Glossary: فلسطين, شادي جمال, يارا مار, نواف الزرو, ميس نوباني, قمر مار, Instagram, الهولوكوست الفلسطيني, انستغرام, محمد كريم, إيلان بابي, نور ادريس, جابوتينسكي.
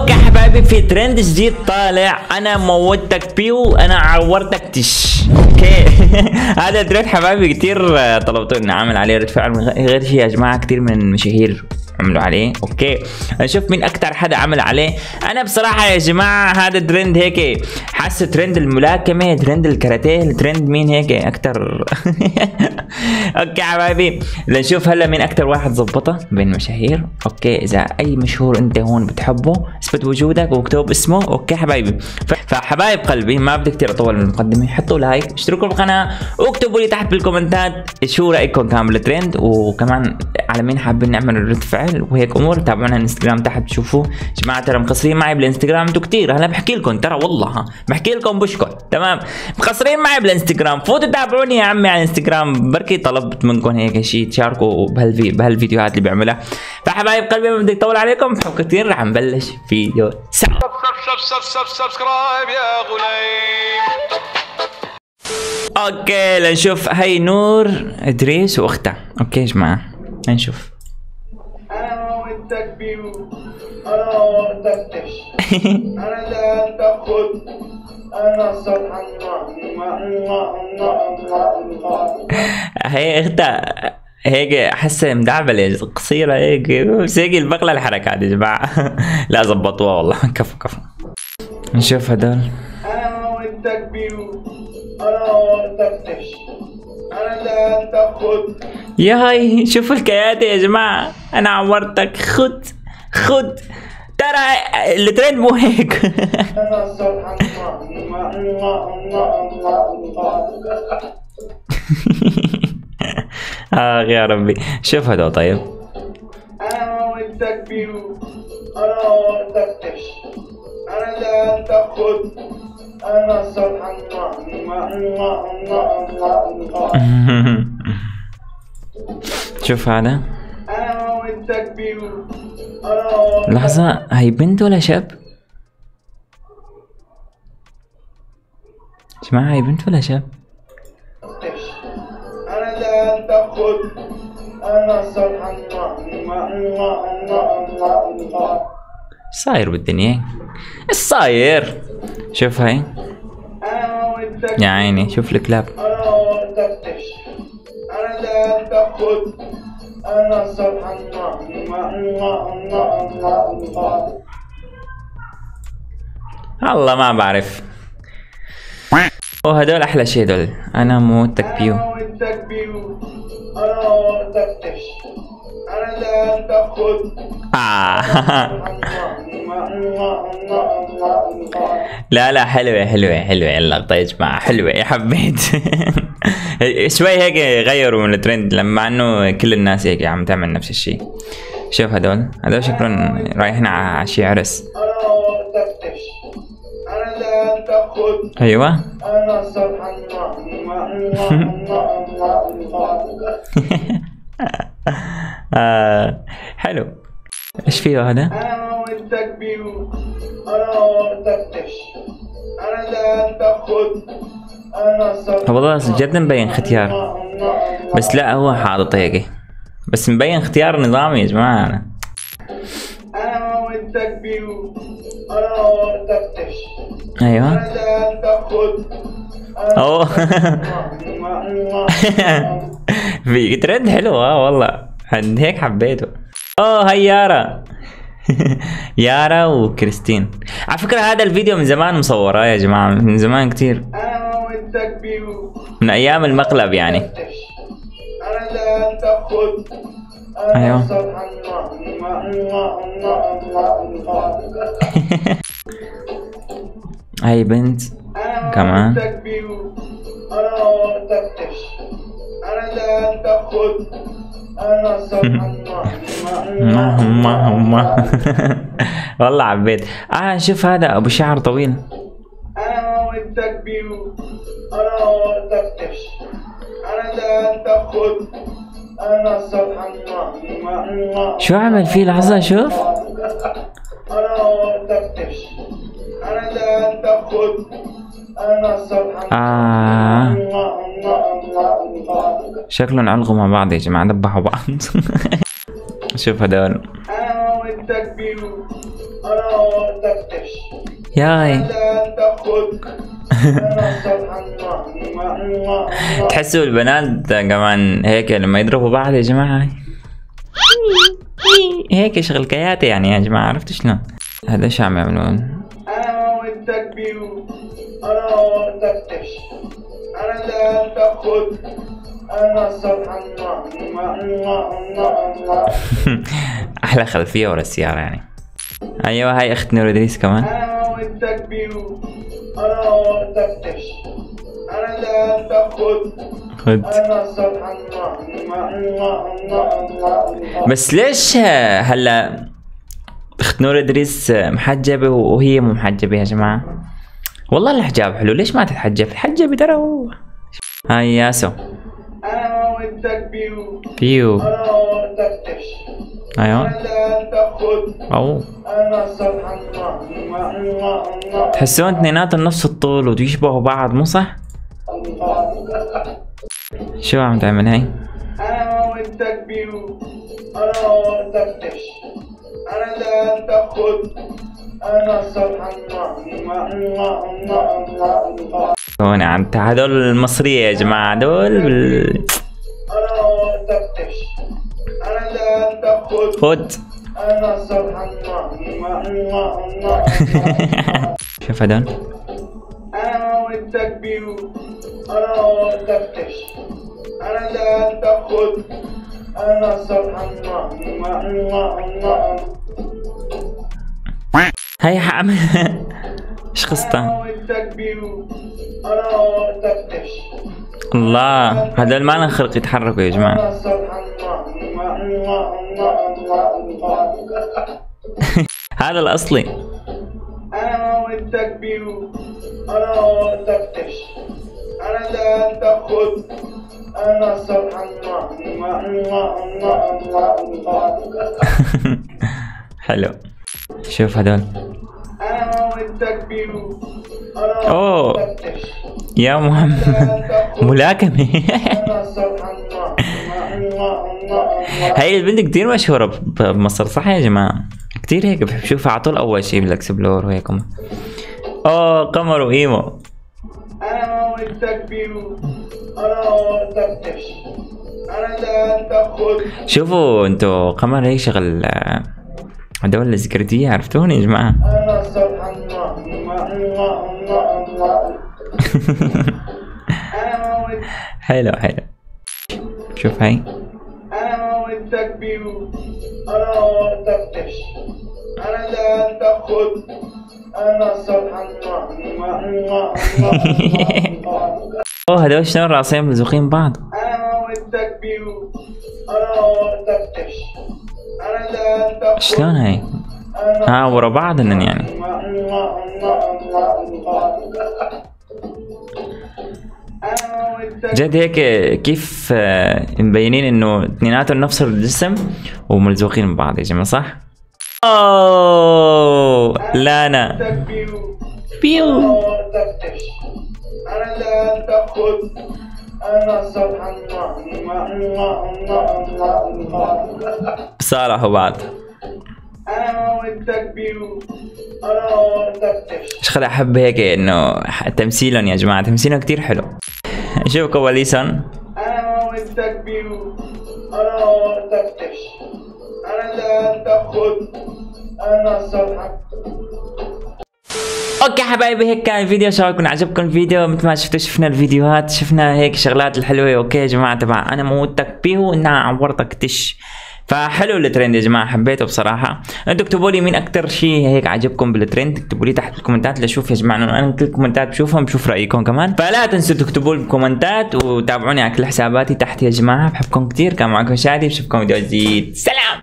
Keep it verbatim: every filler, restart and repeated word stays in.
مبروك يا حبايبي في ترند جديد طالع، انا موتك بيه وانا عورتك تش. اوكي هذا ترند حبايبي كتير طلبتوا اني اعمل عليه رد فعل من غير شيء يا جماعه، كتير من المشاهير عملوا عليه. اوكي نشوف مين اكتر حدا عمل عليه. انا بصراحه يا جماعه هذا ترند هيك حس ترند الملاكمه، ترند الكاراتيه، ترند مين هيك اكتر. اوكي حبايبي لنشوف هلا مين اكتر واحد ظبطه بين المشاهير. اوكي اذا اي مشهور انت هون بتحبه اثبت وجودك واكتب اسمه. اوكي حبايبي، فحبايب قلبي ما بدي كثير اطول من المقدمه، حطوا لايك، اشتركوا بالقناه، واكتبوا لي تحت بالكومنتات شو رايكم كان بالترند، وكمان على مين حابين نعمل رد فعل وهيك امور. تابعونا على انستغرام تحت بتشوفوا. جماعه ترى مقصرين معي بالانستغرام انتوا كثير، هلا بحكي لكم ترى والله بحكي لكم بشكر، تمام مقصرين معي بالانستغرام، فوتوا تابعوني يا عمي على الانستغرام، بركي طلبت منكم هيك شيء تشاركوا بهالفي بهالفيديوهات اللي بعملها. فحبايب قلبي ما بدي اطول عليكم، بحب كثير، رح نبلش فيديو سوا. سبسكرايب يا غليم. اوكي لنشوف، هي نور ادريس واختها. اوكي يا جماعه لنشوف. انا موتك بيو، انا عورتك تش، انا دهنتك خد، انا صرحان هي اختها هيك احسها مدعبله قصيره هيك، بس هيك البقله الحركات يا جماعه. لا زبطوها والله، كفو كفو. نشوف هدول. انا موتك بيو، انا عورتك تش، انا دهنتك خد. يا هاي شوفوا الكياتي يا جماعه، انا عورتك خد خد، ترى الترند مو هيك. آه يا ربي شوف هدول. طيب انا موتك بيو، انا عورتك تش، انا دهنتك خد، انا صرحان ما. شوف هذا. لحظة، هي بنت ولا شاب؟ جماعة هي بنت ولا شاب؟ صاير بالدنيا الصاير. شوف هاي يا عيني، شوف الكلاب. أنا صرحان الله ما بعرف. وهدول أحلى شي دول. أنا موتك بيو، أنا موتك بيو، أنا عورتك تش، أنا دهنتك خد. لا لا حلوة حلوة حلوة اللقطة يا جماعة، حلوة حبيت. شوي هيك غيروا من الترند، لما انه كل الناس هيك عم تعمل نفس الشيء. شوف هدول، هدول شكلهم رايحين على شي عرس. ايوه آه حلو. ايش فيه هذا؟ انا موتك بيو، انا عورتك تش، انا دهنتك خد. والله جد مبين ختيار، بس لا هو حاطط هيك، بس مبين اختيار نظامي يا جماعه. انا انا موتك بيو، انا عورتك تش، ايوه انا دهنتك خد. اوه في ترند حلو. اه والله هيك حبيته. اوه هي يارا يارا وكريستين. على فكره هذا الفيديو من زمان مصوره يا جماعه، من زمان كثير، من ايام المقلب يعني. ايوه هاي بنت كمان. والله عبيت. اه شوف هذا ابو شعر طويل. انا موتك بيو، انا عورتك تش، انا دهنتك خد، انا صرحان ما. شو عمل فيه؟ لحظة شوف. انا عورتك تش، انا دهنتك خد، انا صرحان. آه شكلهم علقوا مع بعض يا جماعة، ذبحوا بعض. شوف هدول. انا موتك بيو، انا انا تفتش ياي تحسوا البنات كمان هيك لما يضربوا بعض يا جماعه هيك شغل كياتي يعني يا جماعه، عرفتوا شلون؟ هذا ايش عم يعملون؟ انا ودك بيو انا تفتش انا لا تاخذ انا صرحان ما ما احلى خلفيه ورا السياره يعني. ايوه هاي اخت نور ادريس كمان. انا ودك بيو انا تفتش انا لا تاخذ انا صرحان ما ما. بس ليش هلا اخت نور ادريس محجبه وهي مو محجبه يا جماعه؟ والله الحجاب حلو، ليش ما تتحجب؟ تحجبي ترى هو. هاي ياسو انا ودك بيو بيو انا تفتش ايوه انا لا تاخذ اوه انا صرحان ما ما ما. تحسون اثنيناتهم نفس الطول ويشبهوا بعض مو صح؟ شو عم تعمل هي؟ انا ودك بيو انا تفتش انا لا تاخذ انا صرحان ما ما ما ما. هون عم هدول المصرية يا جماعة هدول بال أنا تفتش أنا لا تاخذ خد أنا صرحان ما ما ما. شوف هدول أنا ودك بيو أنا تفتش أنا لا تاخذ أنا صرحان ما ما ما. هاي حامل ايش قصتها؟ الله هذول ما لهم خلق يتحركوا يا جماعه. هذا الاصلي. انا ودك بيو انا تفتش انا لا تاخذ انا صرحان ما ما. حلو شوف هذول. انا ودك بيو اوه يا محمد ملاكمة. هاي البنت كتير مشهورة بمصر صح يا جماعة؟ كتير هيك بشوفها على طول أول شيء بالاكسبلور وهيك. اوه قمر وإيمو. أنا ودك بيو أنا تفتش أنا لا تاخذ. شوفوا انتو قمر هيك شغل هدول السكرتية، عرفتوني يا جماعة؟ أنا صرحان ما ما ما ما. أنا ودك حلو حلو. شوف هاي. أنا ودك بيو أنا تفتش أنا لا تاخذ أنا صرحان ما ما ما. أوه هدول شلون راسين ملزوقين بعض. أنا ودك بيو أنا تفتش أنا لا تاخذ. شلون هاي؟ ها ورا بعض هن يعني. جد هيك كيف مبينين انه اثنيناتهم نفس الجسم وملزوقين ببعض يا جماعه صح؟ اوه لانا بيو انا لا تاخذ انا صرحان ما ما ما. صالحوا بعض. انا ودك بيو انا تفتش. ايش خلي احب هيك انه تمثيلهم يا جماعه، تمثيلهم كثير حلو. شوف كواليسهم. انا ودك بيو انا تفتش انا لا تاخذ انا صرحان. اوكي حبايبي هيك كان الفيديو، ان شاء الله يكون عجبكم الفيديو. مثل ما شفتوا شفنا الفيديوهات، شفنا هيك شغلات الحلوه. اوكي يا جماعه تبع انا موتك بيو انها عورتك تش، فحلو الترند يا جماعه حبيته بصراحه. انتوا اكتبوا لي مين اكثر شيء هيك عجبكم بالترند، اكتبوا لي تحت بالكومنتات لشوف يا جماعه، انا كل الكومنتات بشوفهم بشوف رايكم كمان. فلا تنسوا تكتبوا لي بالكومنتات وتابعوني على كل حساباتي تحت يا جماعه. بحبكم كثير، كان معكم شادي، بشوفكم فيديو جديد، سلام.